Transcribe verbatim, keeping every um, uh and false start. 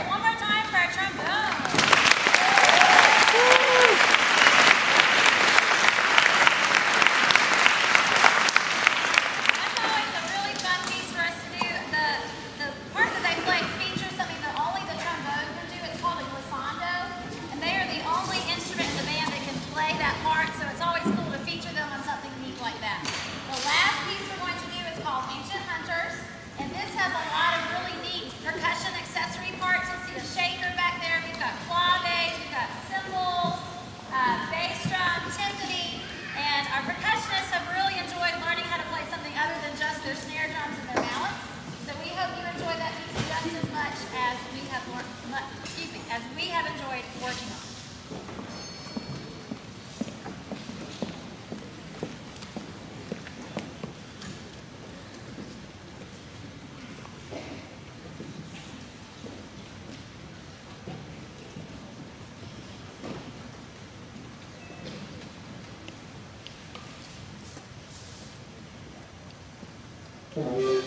it one more time for our trombone. That's always a really fun piece for us to do. The, the part that they play features something that only the trombone can do. It's called a glissando, and they are the only instrument in the band that can play that part, so it's always cool to feature them on something neat like that. The last piece we're going to do is called Ancient Hunters, and this has a lot of really neat percussion accessory parts. You'll see the shaker back there. We've got claves, we've got cymbals, uh, bass drum, timpani, and our percussionists have really enjoyed learning how to play something other than just their snare drums and their mallets. So we hope you enjoy that piece just as much as we have, excuse me, as we have enjoyed working on it. Thank you.